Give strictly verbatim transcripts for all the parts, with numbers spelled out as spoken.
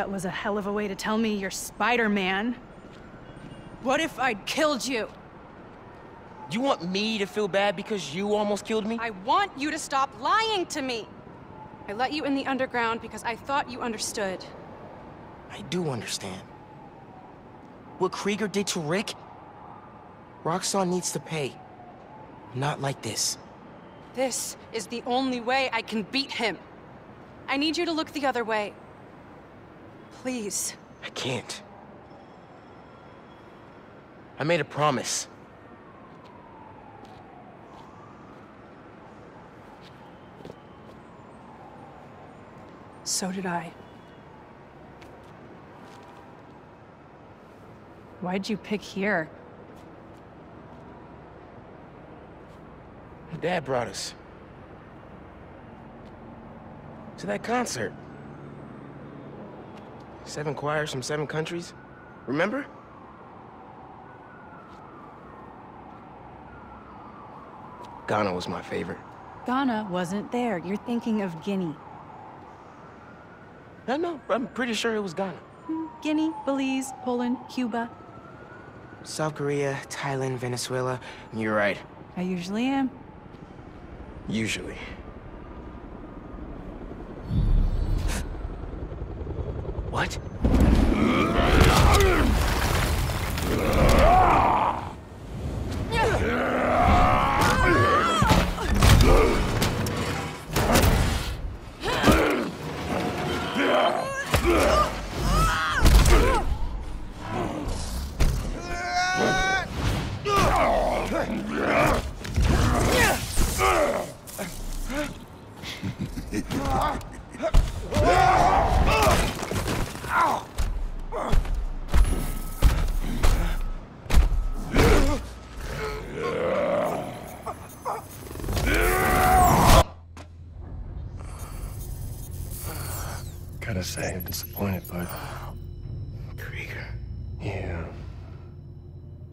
That was a hell of a way to tell me you're Spider-Man. What if I'd killed you? You want me to feel bad because you almost killed me? I want you to stop lying to me! I let you in the underground because I thought you understood. I do understand. What Krieger did to Rick? Roxxon needs to pay. Not like this. This is the only way I can beat him. I need you to look the other way. Please. I can't. I made a promise. So did I. Why'd you pick here? My dad brought us. To that concert. Seven choirs from seven countries. Remember? Ghana was my favorite. Ghana wasn't there. You're thinking of Guinea. No, no, I'm pretty sure it was Ghana. Guinea, Belize, Poland, Cuba. South Korea, Thailand, Venezuela. You're right. I usually am. Usually. What? Gotta say, I'm disappointed, but Krieger. Yeah.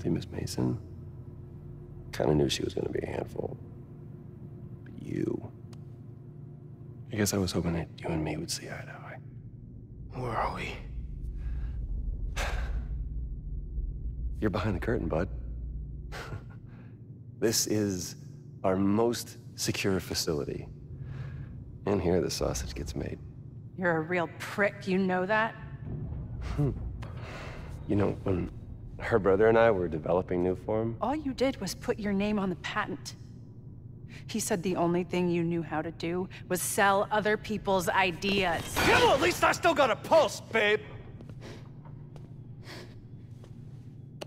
See, Miss Mason? Kinda knew she was gonna be a handful. But you. I guess I was hoping that you and me would see eye to eye. Where are we? You're behind the curtain, bud. This is our most secure facility. And here the sausage gets made. You're a real prick, you know that? You know, when her brother and I were developing Newform... All you did was put your name on the patent. He said the only thing you knew how to do was sell other people's ideas. Yeah, well, at least I still got a pulse, babe!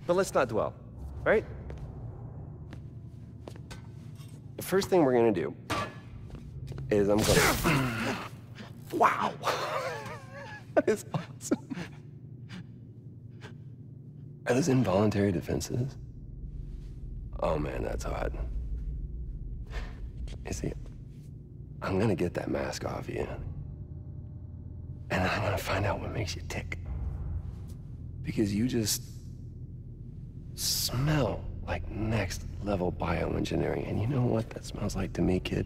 But let's not dwell, right? The first thing we're gonna do is I'm gonna... Wow! That is awesome. Are those involuntary defenses? Oh man, that's hot. You see, I'm gonna get that mask off you. And I'm gonna find out what makes you tick. Because you just smell like next level bioengineering. And you know what that smells like to me, kid?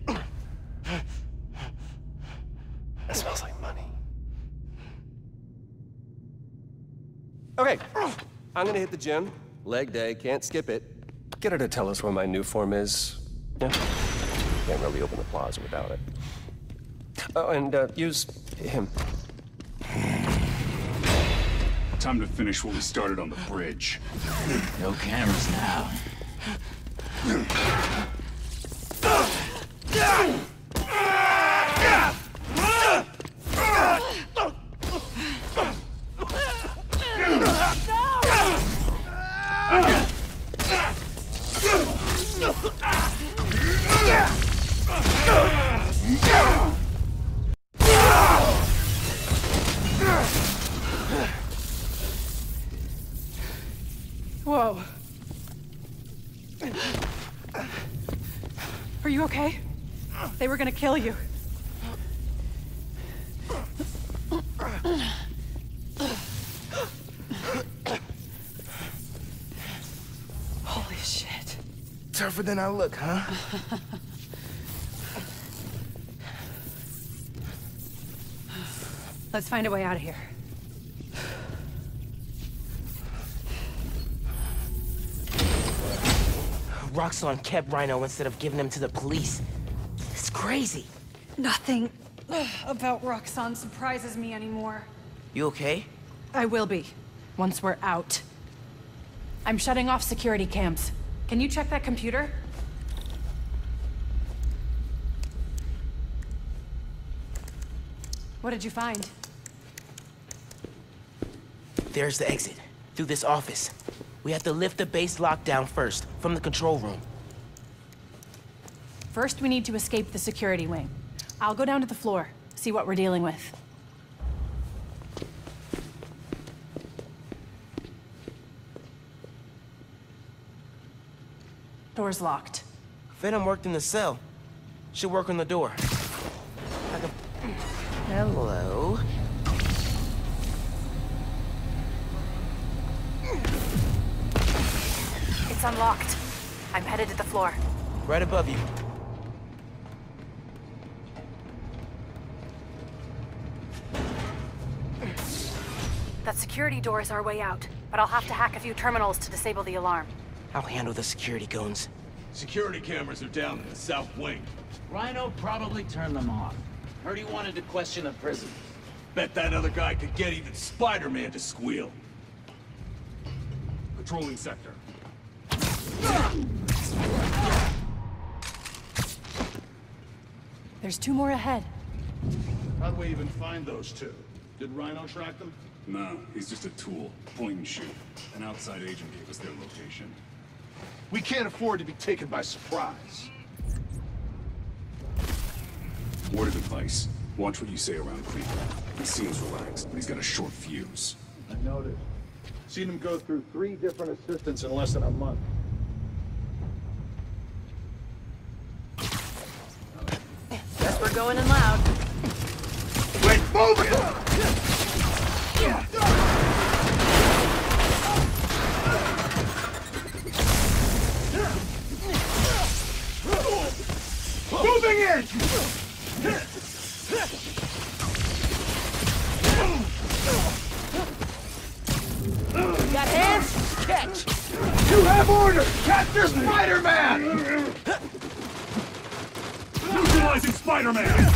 That smells like money. Okay, I'm gonna hit the gym. Leg day, can't skip it. Get her to tell us where my new form is. Yeah. Can't really open the plaza without it. Oh, and uh, use him. Time to finish what we started on the bridge. No cameras now. Whoa. Are you okay? They were gonna kill you. Holy shit. Tougher than I look, huh? Let's find a way out of here. Roxxon kept Rhino instead of giving him to the police. It's crazy. Nothing about Roxxon surprises me anymore. You okay? I will be, once we're out. I'm shutting off security cams. Can you check that computer? What did you find? There's the exit, through this office. We have to lift the base lockdown first, from the control room. First, we need to escape the security wing. I'll go down to the floor, see what we're dealing with. Door's locked. Phantom worked in the cell. Should work on the door. I can... Hello. It's unlocked. I'm headed to the floor. Right above you. That security door is our way out, but I'll have to hack a few terminals to disable the alarm. I'll handle the security goons. Security cameras are down in the south wing. Rhino probably turned them off. Heard he wanted to question the prisoners. Bet that other guy could get even Spider-Man to squeal. Patrolling sector. There's two more ahead. How'd we even find those two? Did Rhino track them? No, he's just a tool. Point and shoot. An outside agent gave us their location. We can't afford to be taken by surprise. Word of advice. Watch what you say around Krieger. He seems relaxed, but he's got a short fuse. I noticed. Seen him go through three different assistants in less than a month. Guess we're going in loud. Wait, move it! Moving in! Got hands? Catch! You have orders! Capture Spider-Man! Neutralizing Spider-Man!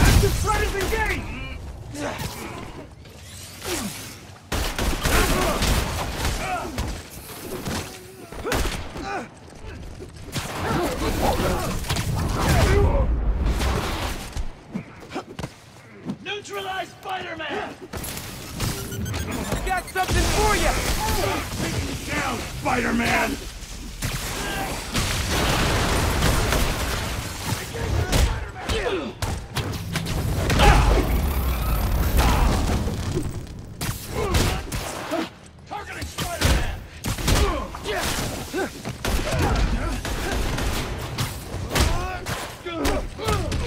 Active threat is engaged! Neutralize Spider-Man! I got something for you! Stop taking me down, Spider-Man! Targeting Spider-Man! Come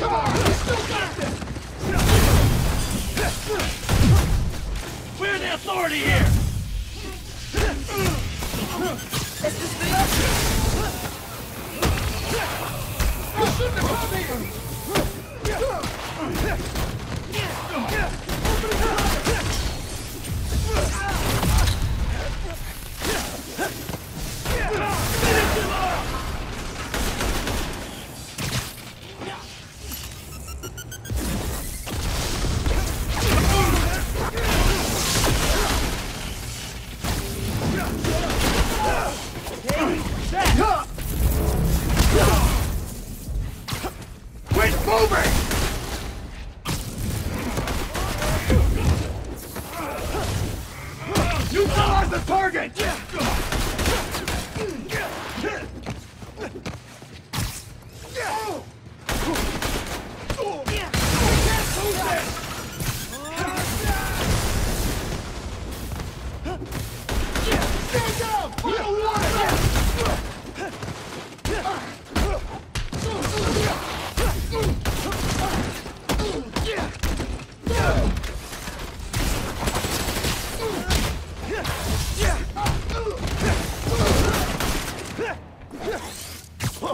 on, we still got this! We're the authority here! This is the option! You shouldn't have come here! Finish him off! Quit moving! You lost the target!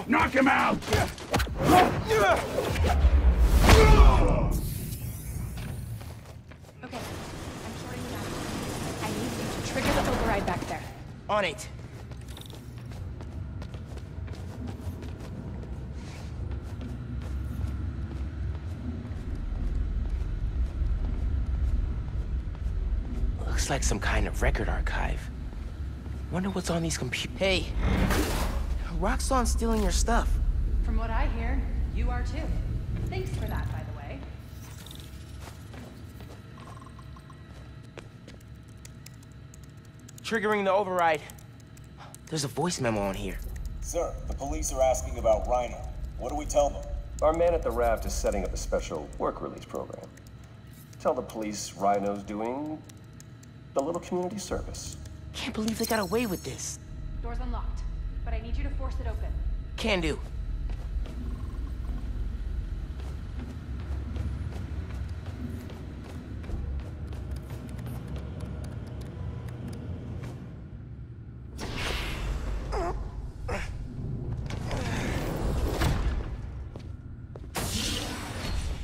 Knock him out! Okay, I'm sorting it out. I need you to trigger the override back there. On it. Looks like some kind of record archive. Wonder what's on these computers. Hey, Roxxon's stealing your stuff. From what I hear, you are too. Thanks for that, by the way. Triggering the override. There's a voice memo on here. Sir, the police are asking about Rhino. What do we tell them? Our man at the raft is setting up a special work release program. Tell the police Rhino's doing a little community service. Can't believe they got away with this. Door's unlocked, but I need you to force it open. Can do.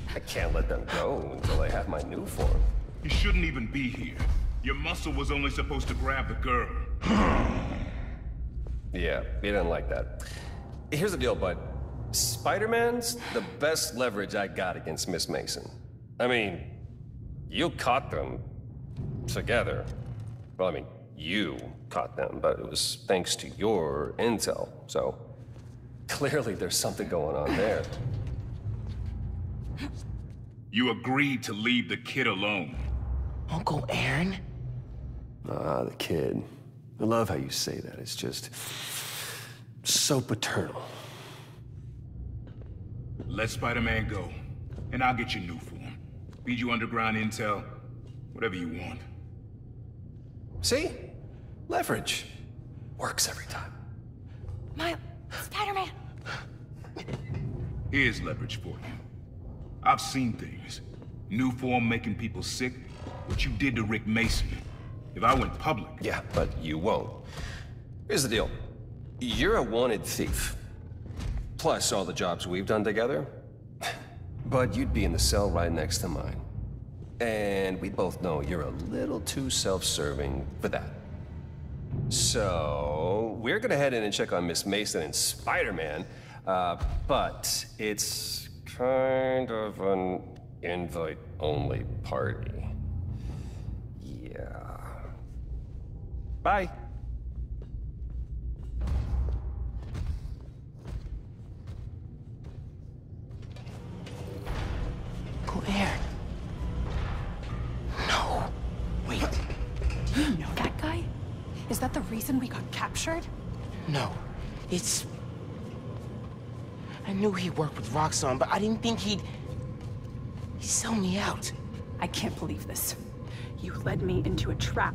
I can't let them go until I have my new form. You shouldn't even be here. Your muscle was only supposed to grab the girl. Yeah, he didn't like that. Here's the deal, bud. Spider-Man's the best leverage I got against Miss Mason. I mean, you caught them together. Well, I mean, you caught them, but it was thanks to your intel. So clearly there's something going on there. You agreed to leave the kid alone. Uncle Aaron? Ah, the kid. I love how you say that. It's just so paternal. Let Spider-Man go, and I'll get your new form. Feed you underground intel, whatever you want. See? Leverage. Works every time. Miles, Spider-Man! Here's leverage for you. I've seen things. New form making people sick. What you did to Rick Mason. If I went public... Yeah, but you won't. Here's the deal. You're a wanted thief. Plus all the jobs we've done together. But you'd be in the cell right next to mine. And we both know you're a little too self-serving for that. So... we're gonna head in and check on Miss Mason and Spider-Man. Uh, but it's kind of an invite-only party. Bye. Go there. No. Wait. Do you know that guy? Is that the reason we got captured? No. It's... I knew he worked with Roxxon, but I didn't think he'd... He'd sell me out. I can't believe this. You led me into a trap.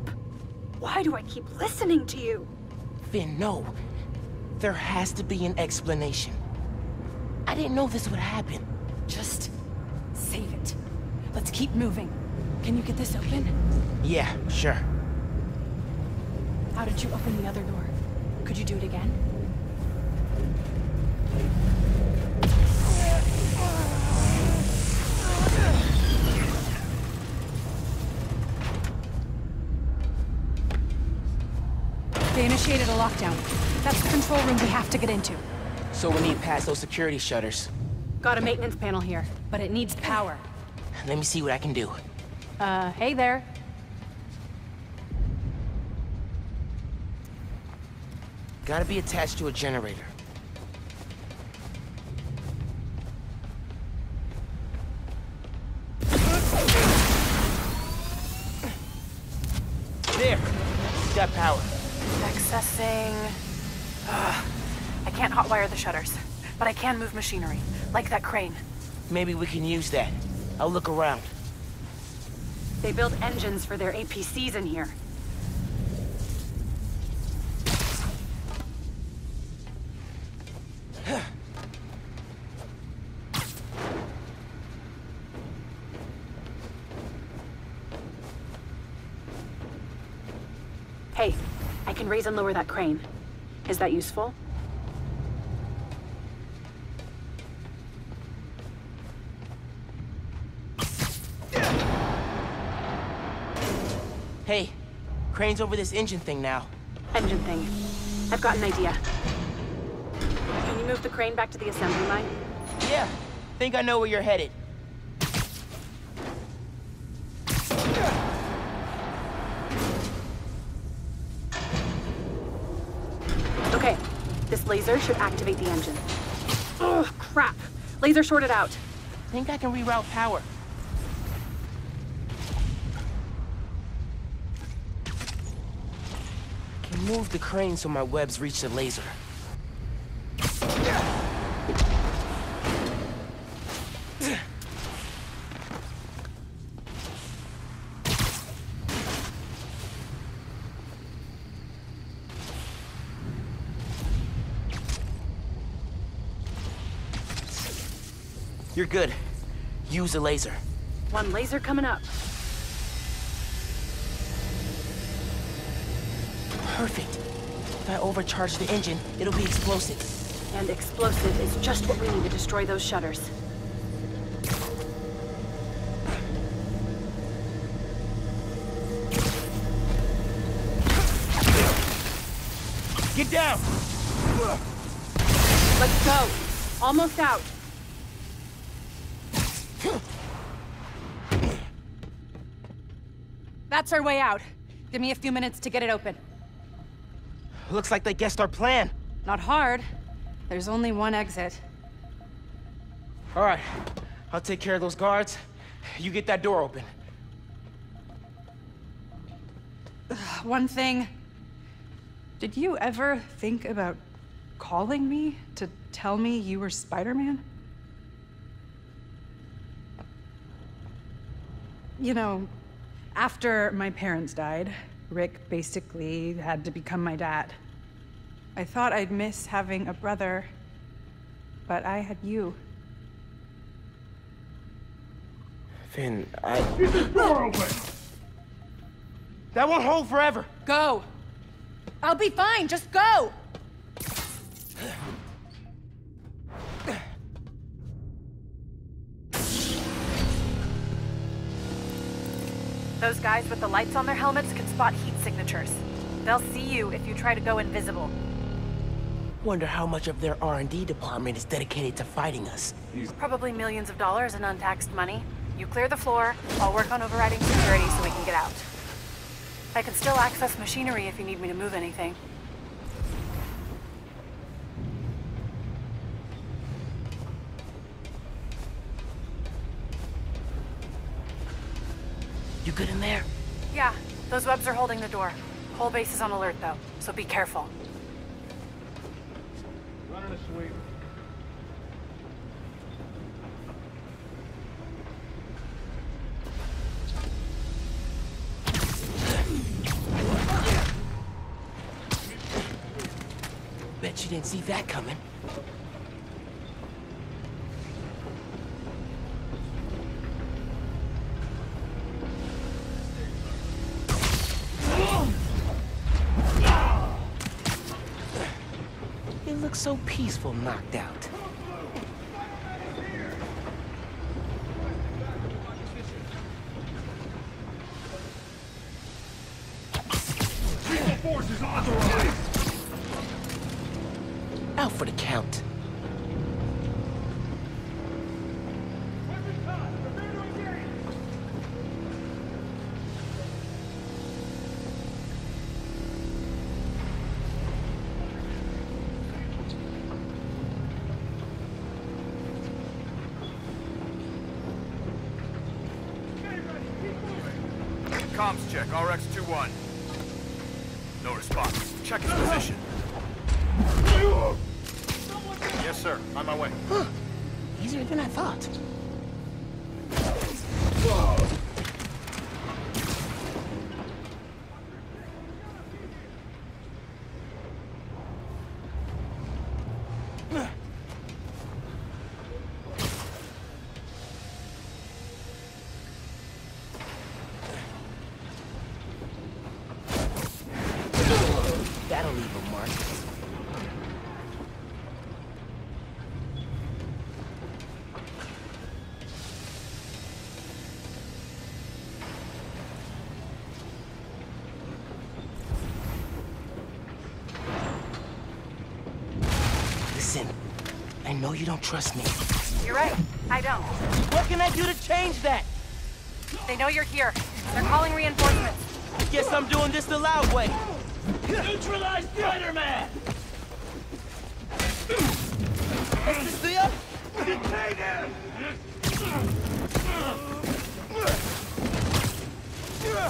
Why do I keep listening to you? Finn, no. There has to be an explanation. I didn't know this would happen. Just... save it. Let's keep moving. Can you get this open? Yeah, sure. How did you open the other door? Could you do it again? They initiated a lockdown. That's the control room we have to get into. So we need past those security shutters. Got a maintenance panel here, but it needs power. Let me see what I can do. Uh, hey there. Gotta be attached to a generator. There! Got power. Accessing... Uh, I can't hotwire the shutters, but I can move machinery, like that crane. Maybe we can use that. I'll look around. They build engines for their A P Cs in here. Hey. I can raise and lower that crane. Is that useful? Hey, crane's over this engine thing now. Engine thing. I've got an idea. Can you move the crane back to the assembly line? Yeah. Think I know where you're headed. Okay. This laser should activate the engine. Oh, crap. Laser shorted out. Think I can reroute power. Move the crane so my webs reach the laser. You're good. Use a laser. One laser coming up. Perfect. If I overcharge the engine, it'll be explosive. And explosive is just what we need to destroy those shutters. Get down! Let's go. Almost out. That's our way out. Give me a few minutes to get it open. Looks like they guessed our plan. Not hard. There's only one exit. All right. I'll take care of those guards. You get that door open. Ugh, one thing. Did you ever think about calling me to tell me you were Spider-Man? You know, after my parents died, Rick basically had to become my dad. I thought I'd miss having a brother, but I had you. Finn, I... Get the door open! That won't hold forever! Go! I'll be fine, just go! Those guys with the lights on their helmets can spot heat signatures. They'll see you if you try to go invisible. Wonder how much of their R and D department is dedicated to fighting us. Probably millions of dollars in untaxed money. You clear the floor, I'll work on overriding security so we can get out. I can still access machinery if you need me to move anything. You good in there? Yeah, those webs are holding the door. Whole base is on alert though, so be careful. Running a sweep. Bet you didn't see that coming. So peaceful, knocked out. Lethal force is authorized. Out for the count. Comms check, R X twenty-one. No response. Check his position. Yes, sir. On my way. Huh. Easier than I thought. Listen, I know you don't trust me. You're right, I don't. What can I do to change that? They know you're here. They're calling reinforcements. I guess I'm doing this the loud way. Neutralize Spider-Man! Is this up? Detain him!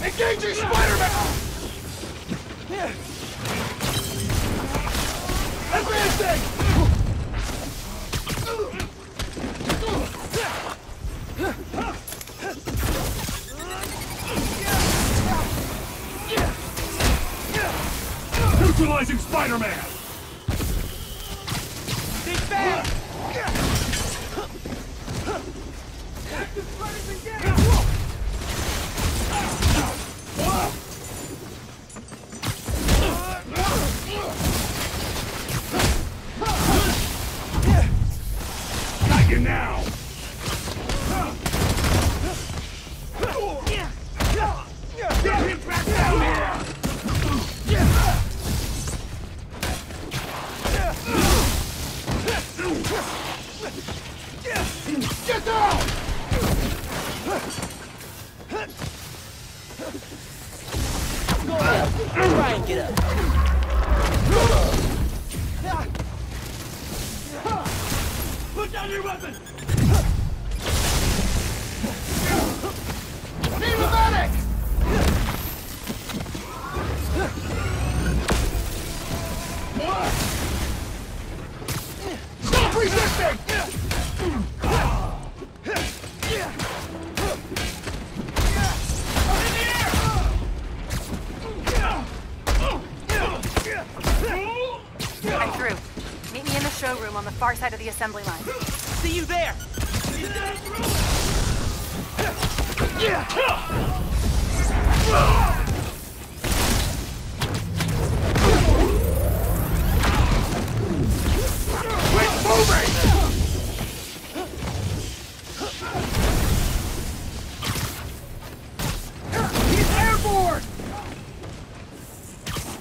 Engaging Spider-Man! Advancing! Neutralizing Spider-Man! He's back! Active fighters again! Got you now! Get him back down here! Get down! Go up. Try and get up. Put down your weapon! Need a medic! Stop resisting! I'm through. Meet me in the showroom on the far side of the assembly line. See you there! Quit moving!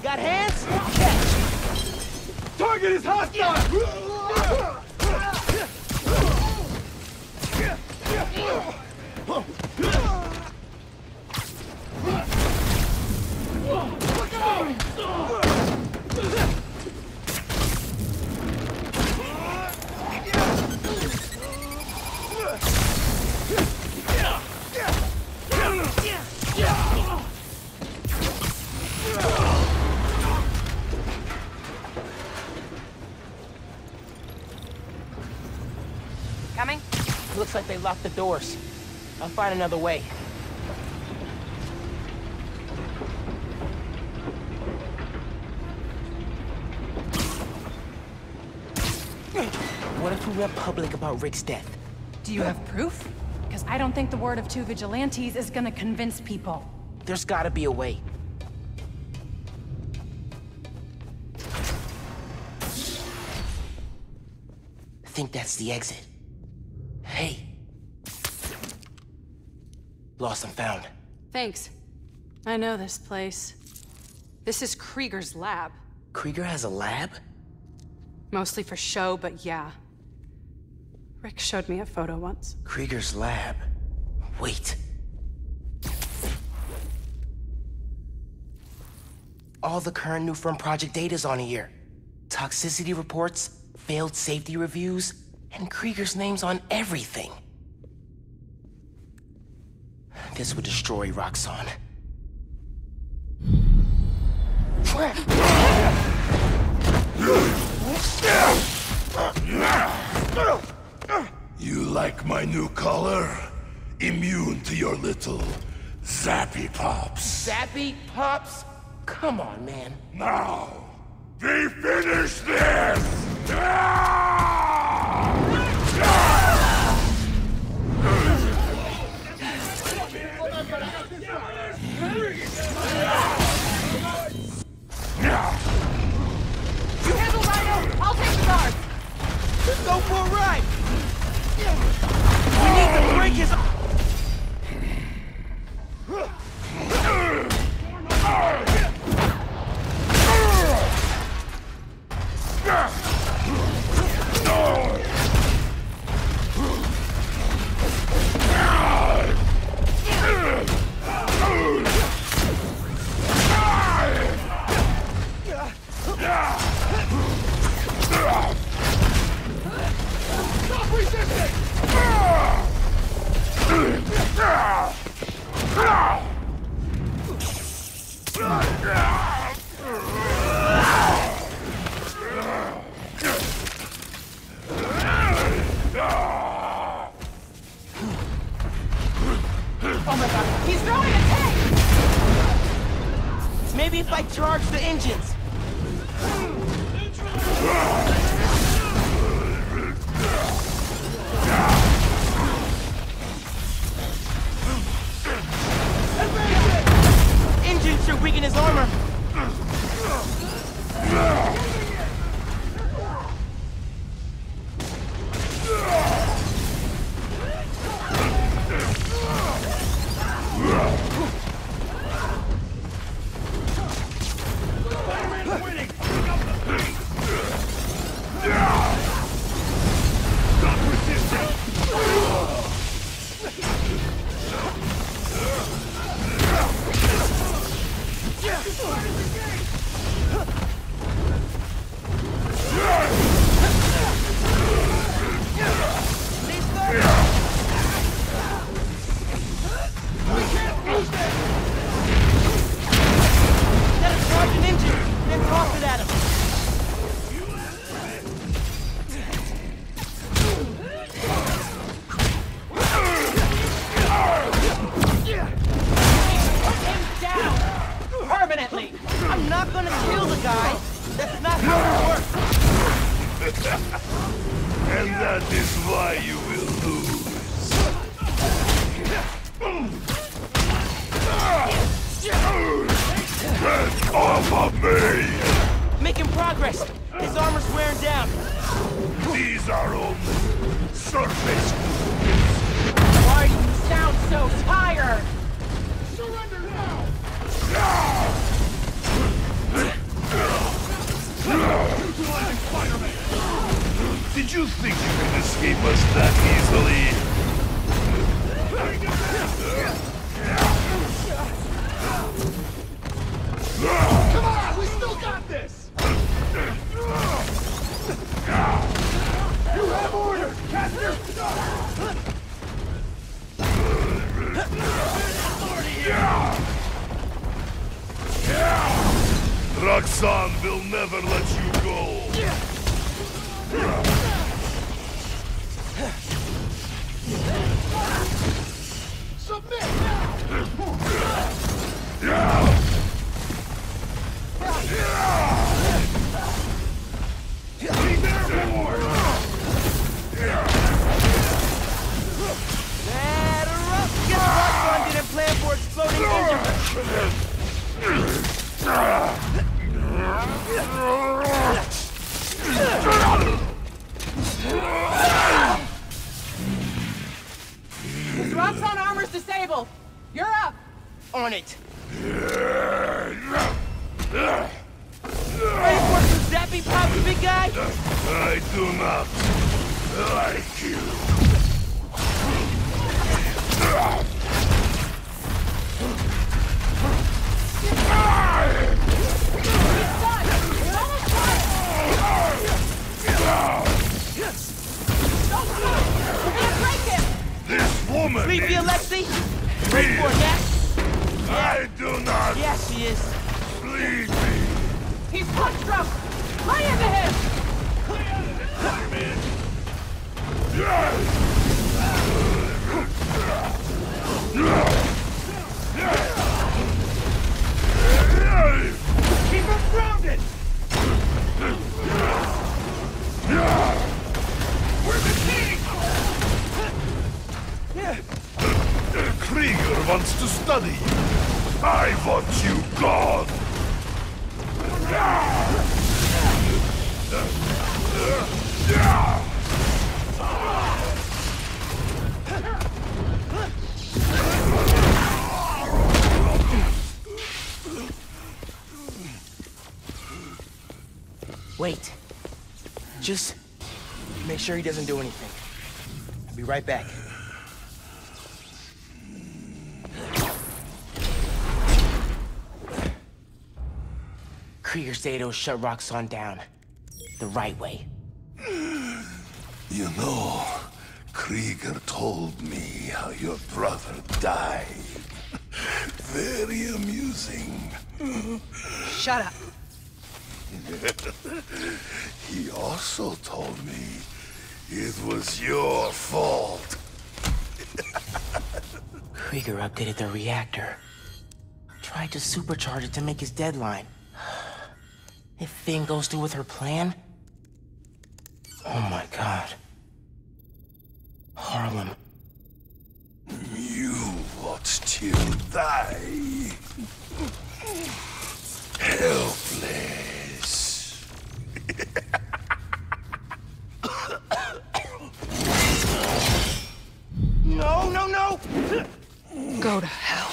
Got hands? Catch! Target is hostile! Looks like they locked the doors. I'll find another way. What if we went public about Rick's death? Do you have proof? Because I don't think the word of two vigilantes is gonna convince people. There's gotta be a way. I think that's the exit. Hey. Lost and found. Thanks. I know this place. This is Krieger's lab. Krieger has a lab? Mostly for show, but yeah. Rick showed me a photo once. Krieger's lab. Wait. All the current Newfound project data's on here. Toxicity reports, failed safety reviews, and Krieger's name's on everything. This would destroy Roxxon. You like my new color? Immune to your little zappy pops. Zappy pops? Come on, man. Now, we finish this! You handle Rhino, I'll take the guard! Let's go for a ride! We need to break his... Maybe if I charge the engines. Engines should weaken his armor. Roxxon will never let you go! Submit now! Be their reward! Bad rough! Guess Roxxon didn't plan for exploding engines! His Roxxon armor's disabled. You're up. On it. Ready for some zappy pops, big guy? I do not like you. This woman Sleepy is... Alexi? Wait for it, yeah? I do not... Yeah, she is. Sleepy. He's punch drunk. Lay into him! Lay into him! Climb in. Yes. Keep him grounded! We're the king! Krieger wants to study. I want you gone. Wait. Just make sure he doesn't do anything. I'll be right back. Krieger said he'll shut Roxxon down the right way. You know, Krieger told me how your brother died. Very amusing. Shut up. He also told me it was your fault. Krieger updated the reactor. Tried to supercharge it to make his deadline. If Finn goes through with her plan... Oh my god. Harlem. You ought to die. Helpless. No, no, no! Go to hell.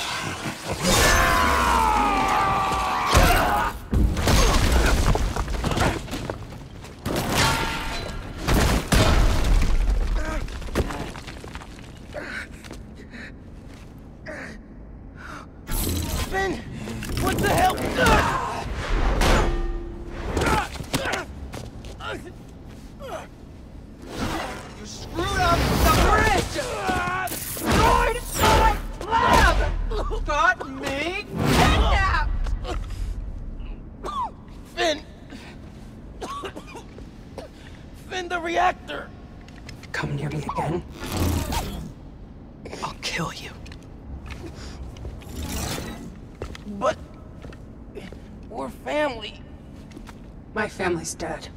Family's dead.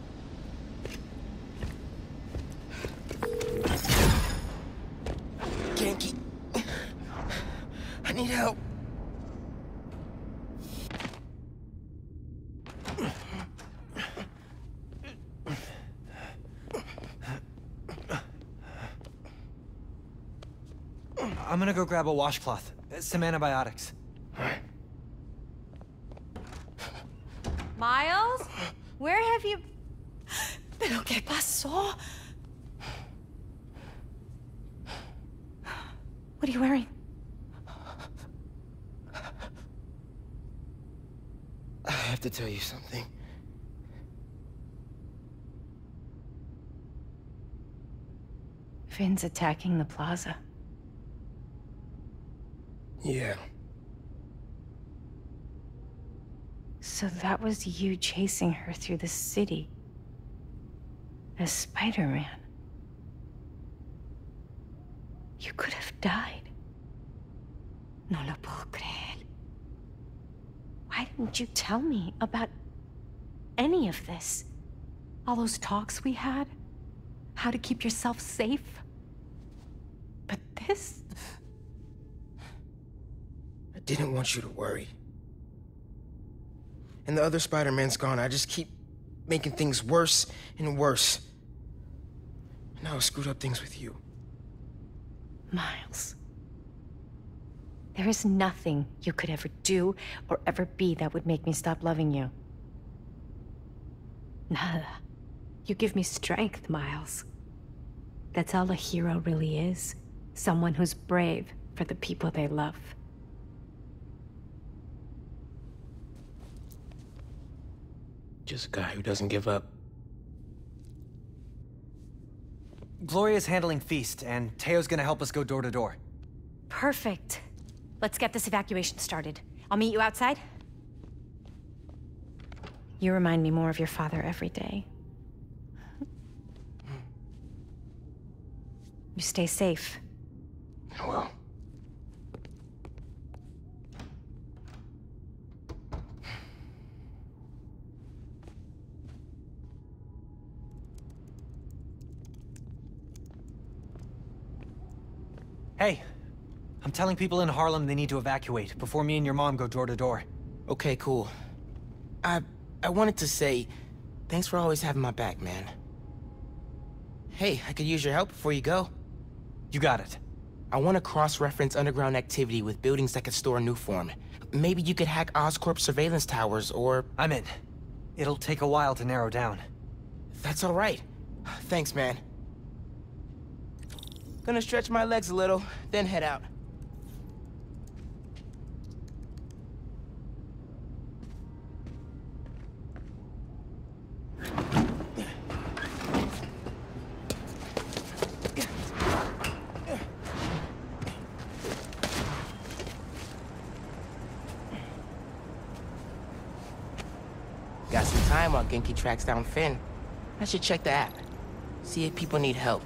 Genki, I need help. I'm gonna go grab a washcloth, some antibiotics. All right. Miles? Where have you... Pero qué pasó? What are you wearing? I have to tell you something. Finn's attacking the plaza. Yeah. So that was you chasing her through the city as Spider-Man. You could have died. No lo puedo creer. Why didn't you tell me about any of this? All those talks we had? How to keep yourself safe? But this... I didn't want you to worry. And the other Spider-Man's gone. I just keep making things worse and worse. And now I screwed up things with you. Miles. There is nothing you could ever do or ever be that would make me stop loving you. Nada. You give me strength, Miles. That's all a hero really is. Someone who's brave for the people they love. Just a guy who doesn't give up. Gloria's handling Feast, and Teo's gonna help us go door to door. Perfect. Let's get this evacuation started. I'll meet you outside. You remind me more of your father every day. You stay safe. I will. Hey, I'm telling people in Harlem they need to evacuate before me and your mom go door to door. Okay, cool. I... I wanted to say, thanks for always having my back, man. Hey, I could use your help before you go. You got it. I want to cross-reference underground activity with buildings that could store a new form. Maybe you could hack Oscorp surveillance towers, or... I'm in. It'll take a while to narrow down. That's all right. Thanks, man. Gonna stretch my legs a little, then head out. Got some time while Genki tracks down Finn. I should check the app. See if people need help.